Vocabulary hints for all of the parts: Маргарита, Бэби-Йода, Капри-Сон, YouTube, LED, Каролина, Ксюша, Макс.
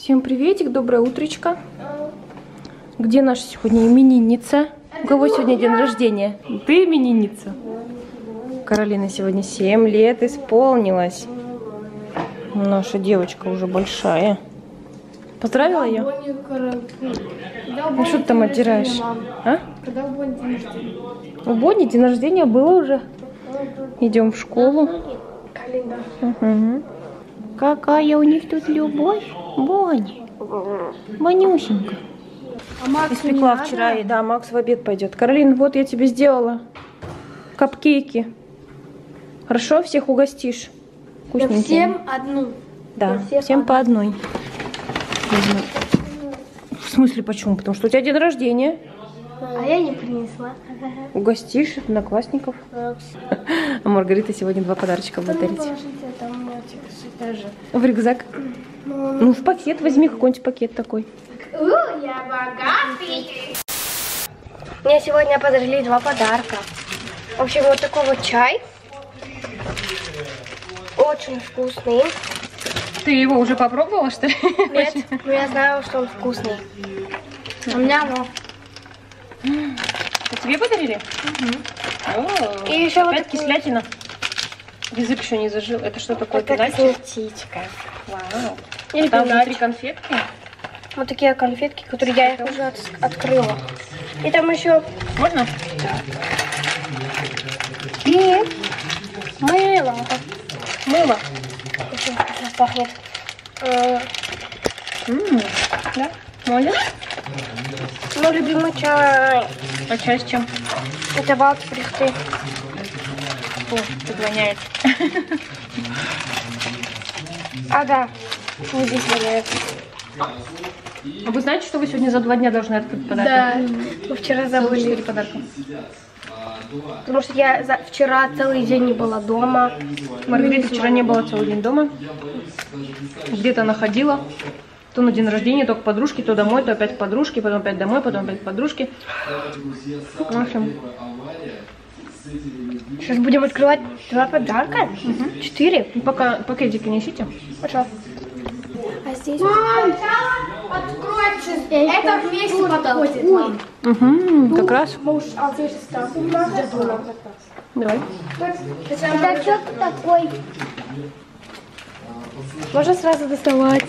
Всем приветик, доброе утречко. Где наша сегодня именинница? У кого сегодня день рождения? Ты именинница? Каролина сегодня 7 лет исполнилась. Наша девочка уже большая. Поздравила ее? Ну что ты там отдираешь? А? У Бонни день рождения было уже. Идем в школу. Угу. Какая у них тут любовь, Бонни. Бонюсенька. Испекла вчера, и да, Макс в обед пойдет. Каролин, вот я тебе сделала капкейки. Хорошо, всех угостишь. Вкусненькие. Всем одну. Да, всем по одной. В смысле, почему? Потому что у тебя день рождения. А я не принесла. Угостишь одноклассников. А Маргарита сегодня 2 подарочка будет дарить. В рюкзак. Ну, в пакет возьми, какой-нибудь пакет такой. Я богатый. Мне сегодня подарили 2 подарка. В общем, вот такой вот чай. Очень вкусный. Ты его уже попробовала, что ли? Нет, но я знаю, что он вкусный. У меня оно. А тебе подарили? Угу. О, и еще вот такой... кислятина. Язык еще не зажил. Это что такое? Это птичка. Вау. Или там внутри конфетки. Вот такие конфетки, которые я их уже открыла. И там еще... Можно? Да. И мыло. Мыло. Пахнет. Да? Молодец? Ну, любимый чай. А чай с чем? Это балтфрихты. О, воняет. А, да. Вот здесь воняет. А вы знаете, что вы сегодня за 2 дня должны открыть подарки? Да, мы вчера забыли. 4 подарка. Потому что я вчера целый день не была дома. Маргарита вчера не была целый день дома. Где-то она ходила. То на день рождения, то к подружке, то домой, то опять к подружке, потом опять домой, потом опять к подружке. В общем. Сейчас будем открывать 2 подарка. 4. Пока пакетики несите. Пожалуйста. А здесь... Мам, откройте. Это вместе подходит. Угу, как раз. Давай. Это что-то такое. Можно сразу доставать.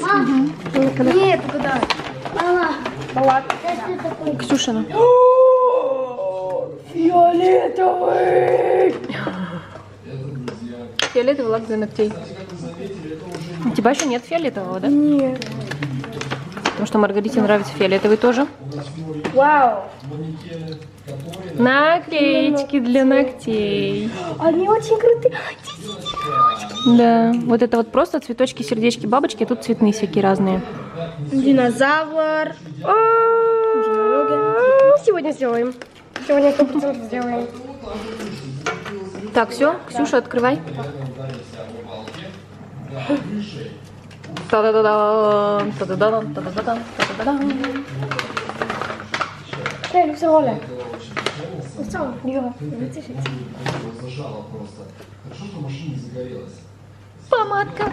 Нет, куда? Палатка. Ксюшина. Фиолетовый! Фиолетовый лак для ногтей. У тебя еще нет фиолетового, да? Нет. Потому что Маргарите нравится фиолетовый тоже. Вау! Наклеечки для ногтей. Они очень крутые. Да, вот это вот просто цветочки, сердечки, бабочки, а тут цветные всякие разные. Динозавр. Сегодня сделаем. Сегодня 100% сделаем. Так, все, Ксюша, открывай. Та-да-да-дам, та-да-да-дам, та-да-да-дам, та-да-да-дам. Эй, все, Оля. Все, Лёва, вытешите. Помадка.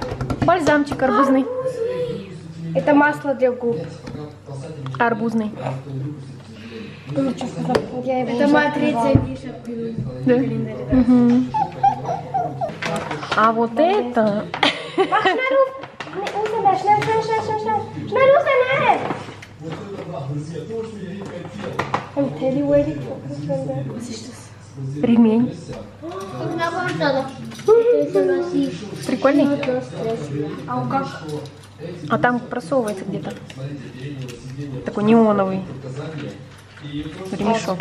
Бальзамчик арбузный. Это масло для губ. Арбузный. Это моя 3-я ниша. Да? Угу. А вот это... Ремень. Прикольный. А он как? А там просовывается где-то. Такой неоновый. Ремешок.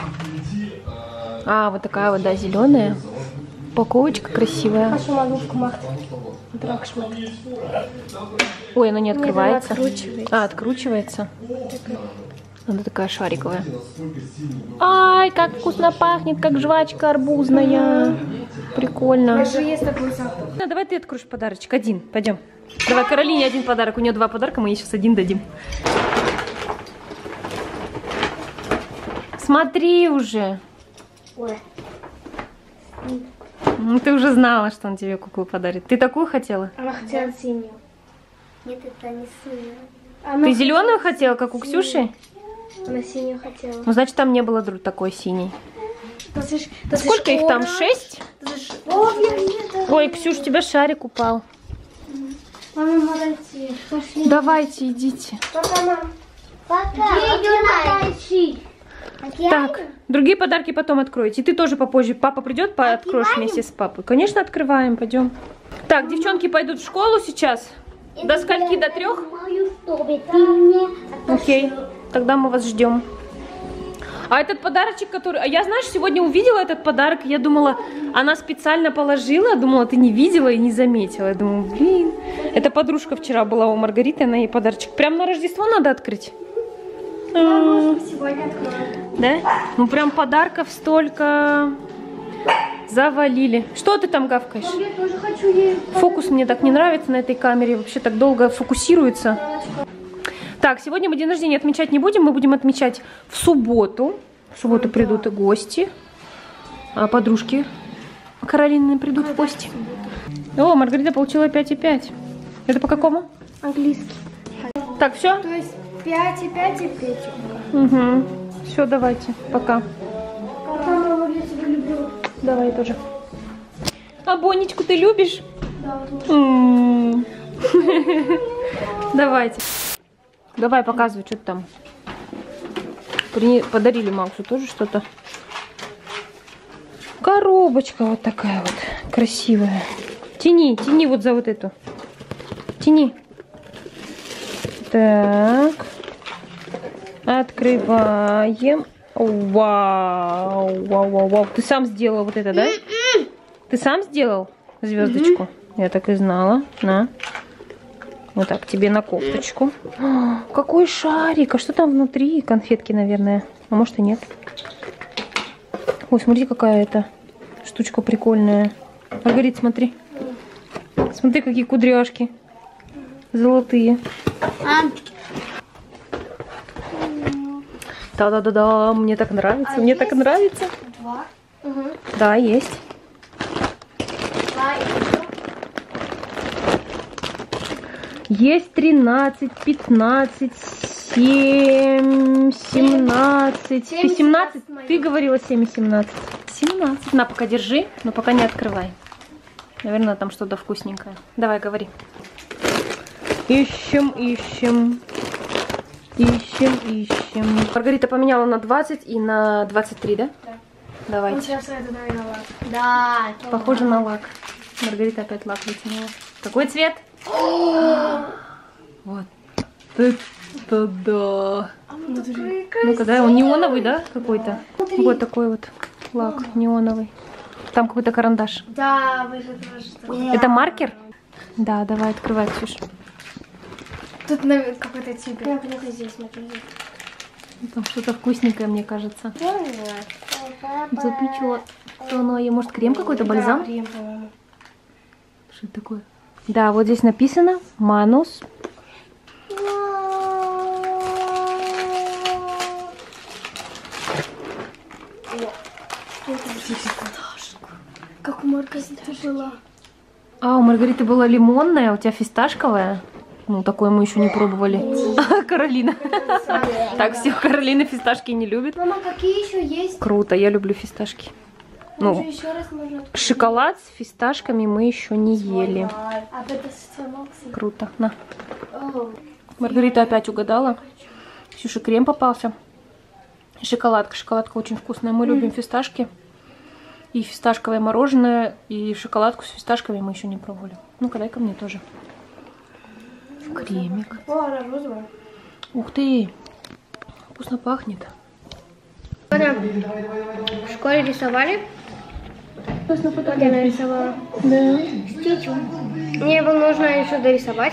А, вот такая вот, да, зеленая. Упаковочка красивая. Ой, она не открывается. А, откручивается. Она такая шариковая. Ай, как вкусно пахнет, как жвачка арбузная. Прикольно. Давай ты откроешь подарочек. Один, пойдем. Давай Каролине один подарок. У нее 2 подарка, мы ей сейчас один дадим. Смотри уже. Ой. Ну, ты уже знала, что он тебе куклу подарит. Ты такую хотела? Она хотела синюю. Нет, это не синюю. Ты зеленую хотела, как у Ксюши? Она синюю хотела. Ну, значит, там не было друг такой синий. Сколько их там? 6? Ой, Ксюш, у тебя шарик упал. Мама, молодцы. Пошли. Давайте, идите. Пока, мам. Пока. Так, другие подарки потом откроете. И ты тоже попозже. Папа придет, откроешь вместе с папой. Конечно, открываем. Пойдем. Так, мама, девчонки пойдут в школу сейчас. До скольки? До 3? Окей, тогда мы вас ждем. А этот подарочек, который... А я, знаешь, сегодня увидела этот подарок. Я думала, она специально положила. Думала, ты не видела и не заметила. Я думаю, блин. Эта подружка вчера была у Маргариты, она ей подарочек. Прям на Рождество надо открыть? Сегодня откроем. Да? Ну, прям подарков столько... Завалили. Что ты там гавкаешь? Я тоже хочу ей... Фокус мне так не нравится на этой камере. Вообще так долго фокусируется. Так, сегодня мы день рождения отмечать не будем. Мы будем отмечать в субботу. В субботу придут и гости. А подружки Каролины придут в гости. О, Маргарита получила 5,5. Это по какому? Английский. Так, все? То есть 5,5 и 5. Угу. Все, давайте. Пока. Давай тоже. А Бонечку ты любишь? Да, тоже. Давайте. Давай, показывай, что ты там. Подарили Максу тоже что-то. Коробочка вот такая вот. Красивая. Тяни, тяни вот за вот эту. Тяни. Так. Открываем. Вау, вау, вау, вау. Ты сам сделал вот это, да? Ты сам сделал звездочку? Я так и знала. На. Вот так, тебе на кофточку. О, какой шарик. А что там внутри? Конфетки, наверное. А может и нет. Ой, смотри, какая это штучка прикольная. Маргарита, смотри. Смотри, какие кудряшки. Золотые. Да-да-да-да, мне так нравится, мне так нравится. 2? Угу. Да, есть. 2 еще. Есть 13, 15, 7, 17. 7, ты 17? Ты говорила 7 и 17. 17. На, пока держи, но пока не открывай. Наверное, там что-то вкусненькое. Давай, говори. Ищем, ищем. Ищем, ищем. Маргарита поменяла на 20 и на 23, да? Да. Давайте. Сейчас это, наверное, лак. Да. Похоже на лак. Маргарита опять лак вытянула. Какой цвет? Вот. Да. Ну-ка, да, он неоновый, да, какой-то? Вот такой вот лак неоновый. Там какой-то карандаш. Да, вы же тоже. Это маркер? Да, давай, открывай, Ксюша. Тут какой-то типик. Я плюху здесь, смотри. Там что-то вкусненькое, мне кажется. Запечет. Может, крем какой-то, бальзам? Да, крем, по-моему. Что это такое? Да, вот здесь написано Манус. Как у Маргариты была. А, у Маргариты была лимонная, у тебя фисташковая. Ну, такое мы еще не пробовали. Каролина. Так, все, Каролина фисташки не любит. Мама, какие еще есть? Круто, я люблю фисташки. Ну, шоколад с фисташками мы еще не ели. Круто, на. Маргарита опять угадала. Ксюша, крем попался. Шоколадка, шоколадка очень вкусная. Мы любим фисташки. И фисташковое мороженое, и шоколадку с фисташками мы еще не пробовали. Ну-ка, дай ко мне тоже. Кремик. О, она розовая. Ух ты, вкусно пахнет. В школе рисовали. Вкусно потом я нарисовала. Да. Стичу. Мне его нужно еще дорисовать.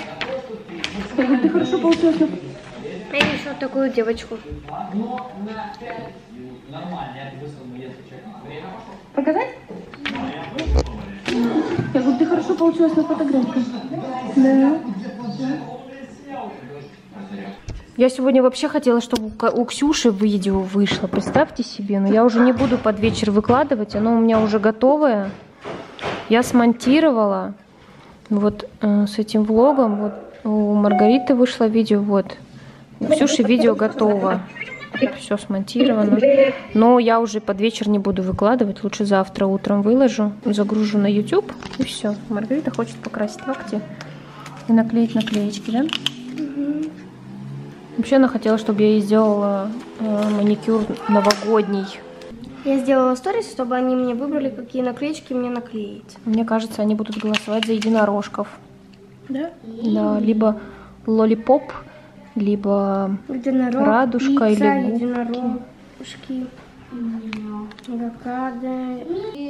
Ты хорошо получилось. Я рисовала такую девочку. Показать? Я говорю, ты хорошо получилась на фотографии. Да. Я сегодня вообще хотела, чтобы у Ксюши видео вышло, представьте себе. Но я уже не буду под вечер выкладывать, оно у меня уже готовое. Я смонтировала вот с этим влогом. Вот у Маргариты вышло видео, вот. У Ксюши видео готово, все смонтировано. Но я уже под вечер не буду выкладывать, лучше завтра утром выложу, загружу на YouTube и все. Маргарита хочет покрасить ногти и наклеить наклеечки, да? Угу. Вообще она хотела, чтобы я ей сделала маникюр новогодний. Я сделала сторис, чтобы они мне выбрали, какие наклеечки мне наклеить. Мне кажется, они будут голосовать за единорожков. Да? Да, либо лолипоп, либо единорог, радужка, пицца, или единорожки.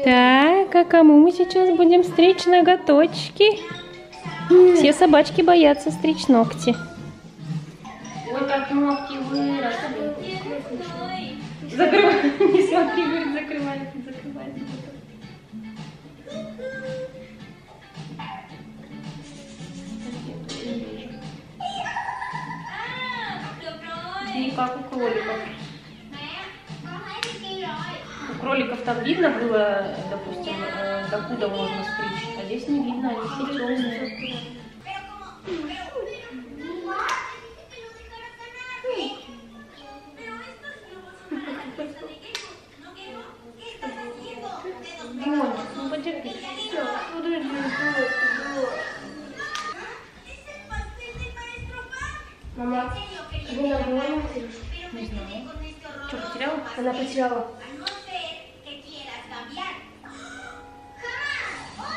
Так, а кому мы сейчас будем стричь ноготочки? Все собачки боятся стричь ногти. Ой, как ногти выросли. Закрывай, не смотри, говорит, закрывай, закрывай. И как у кроликов. У кроликов там видно было, допустим, докуда можно стричь, а здесь не видно, они все темные. Мама, вы довольны? Не знаю. Что, потеряла? Она потеряла.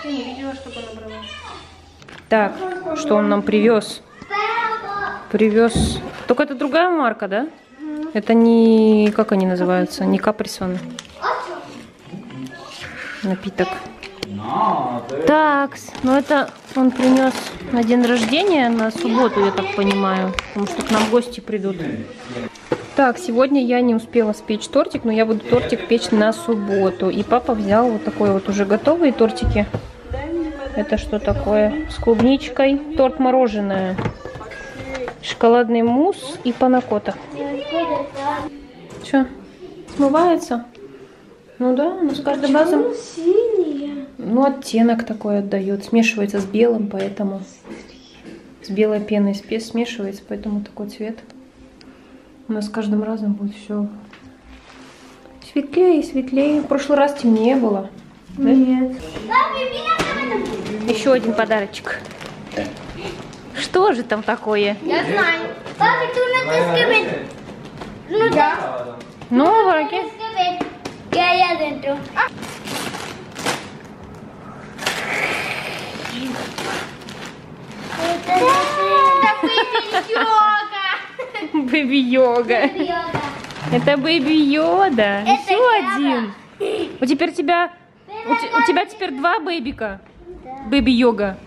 Ты не видела, чтобы она брала? Так, что он нам привез? Привез. Только это другая марка, да? Это не... Как они называются? Не Капри-Сон. Напиток. Так, ну это он принес на день рождения, на субботу, я так понимаю, потому что к нам гости придут. Так, сегодня я не успела спечь тортик, но я буду тортик печь на субботу. И папа взял вот такой вот уже готовые тортики. Это что такое? С клубничкой, торт-мороженое, шоколадный мусс и панакота. Что, смывается? Ну да, но с каждой базом... Ну, оттенок такой отдает. Смешивается с белым, поэтому... С белой пеной смешивается, поэтому такой цвет. У нас с каждым разом будет все светлее и светлее. В прошлый раз темнее было. Да? Нет. Еще один подарочек. Что же там такое? Я знаю. Папа, ты у нас искрит. Ну да. Ну, враги. Я дентро. Это Бэби-Йода. Это Бэби-Йода. Еще один. У тебя теперь два бэбика. Бэби-Йога.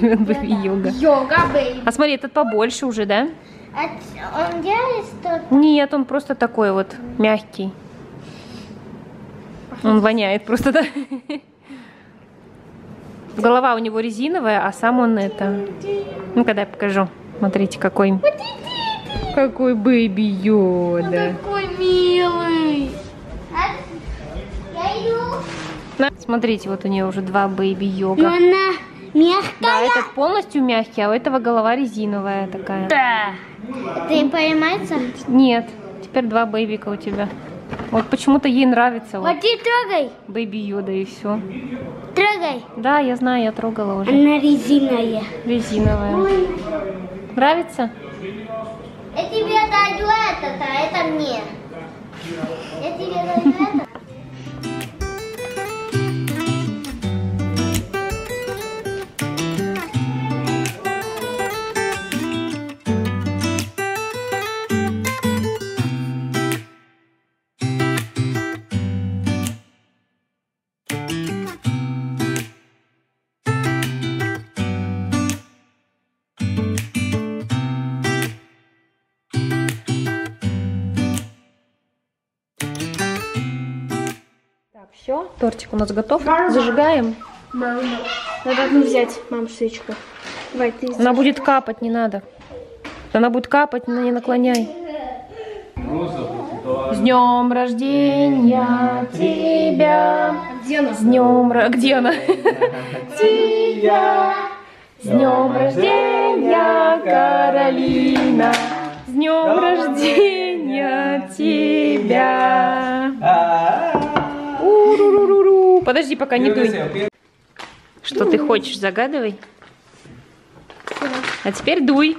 Бэби-Йога. А смотри, этот побольше уже, да? Он делает что-то? Нет, он просто такой вот мягкий. Он воняет просто, да? Голова у него резиновая, а сам он это... Ну, когда я покажу. Смотрите, какой... Какой Бэби-Йода. Какой милый. Смотрите, вот у нее уже два Бэби-Йога. Она мягкая. Да, этот полностью мягкий, а у этого голова резиновая такая. Да. Это им поймается? Нет. Теперь два бэбика у тебя. Вот почему-то ей нравится. Вот ты трогай. Бэби-Йода и все. Трогай. Да, я знаю, я трогала уже. Она резиновая. Резиновая. Ой. Нравится? Я тебе даю это, а это мне. Я тебе даю это. Все, тортик у нас готов. Мама. Зажигаем. Мама. Надо одну взять, мам, свечку. Давай, ты здесь. Она будет капать, не надо. Она будет капать, не наклоняй. С днем рождения тебя. С днем рождения. Где она? Тебя. С днем рождения, Каролина. С С днем рождения тебя! У-ру-ру-ру-ру. Подожди, пока не дуй. Что ты хочешь, загадывай. А теперь дуй.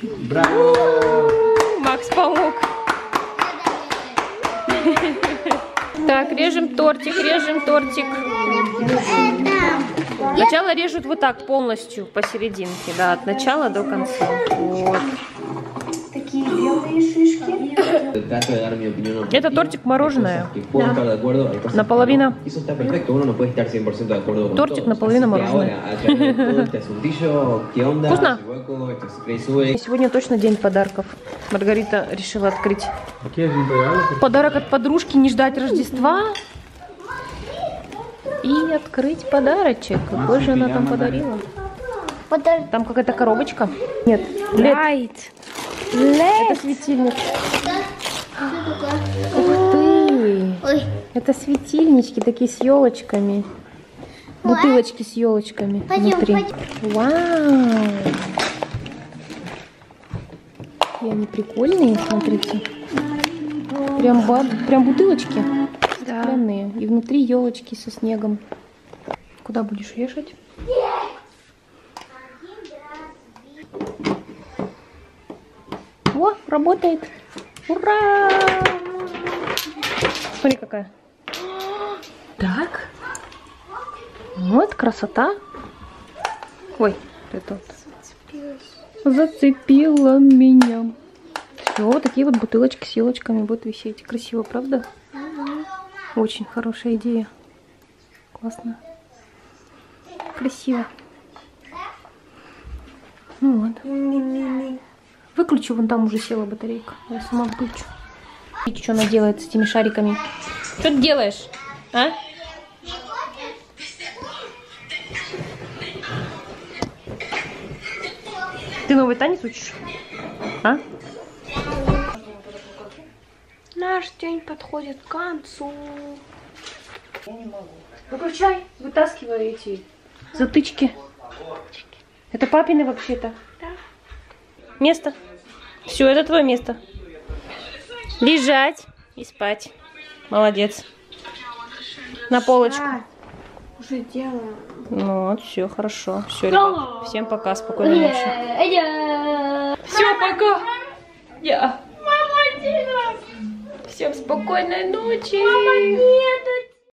Макс помог. Так, режем тортик, режем тортик. Сначала режут вот так полностью посерединке, да, от начала до конца. Вот. Такие белые шишки. Это тортик мороженое. Да. Наполовину. Тортик наполовину мороженое. Вкусно? Сегодня точно день подарков. Маргарита решила открыть подарок от подружки, не ждать Рождества. И открыть подарочек. Какой же она там подарила? Там какая-то коробочка. Нет. LED. Это светильник. Ух ты! Ой. Это светильнички такие с елочками. Бутылочки с елочками. Внутри. Вау! И они прикольные, смотрите. Прям бутылочки. Да. И внутри елочки со снегом. Куда будешь вешать? О, работает! Ура! Смотри, какая. Так. Вот красота. Ой, это вот. Зацепила меня. Все, вот такие вот бутылочки с елочками будут висеть. Красиво, правда? Очень хорошая идея. Классно. Красиво. Ну вот. Выключу, вон там уже села батарейка. Я сама включу. И что она делает с этими шариками? Что ты делаешь? А? Ты новый танец учишь? А? Наш день подходит к концу. Я не могу. Выключай, вытаскивай эти затычки. Это папины вообще-то. Да. Место. Все, это твое место. Лежать и спать. Молодец. На полочку. Уже делаю. Ну вот, все, хорошо. Все, ребят. Всем пока, спокойной ночи. Все, пока. Всем спокойной ночи. Мама, нет.